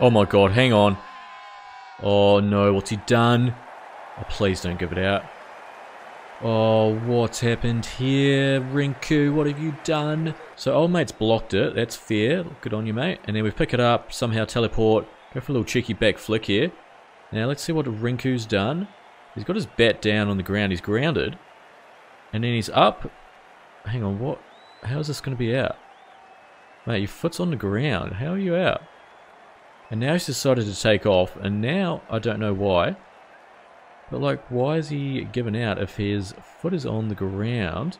Oh my god, hang on. Oh no, what's he done? Oh, please don't give it out. Oh, what's happened here? Rinku, what have you done? So old mate's blocked it, that's fair. Good on you, mate. And then we pick it up, somehow teleport. Go for a little cheeky back flick here. Now let's see what Rinku's done. He's got his bat down on the ground, he's grounded. And then he's up. Hang on, what? How is this going to be out? Mate, your foot's on the ground. How are you out? And now he's decided to take off, and now I don't know why. But like, why is he giving out if his foot is on the ground?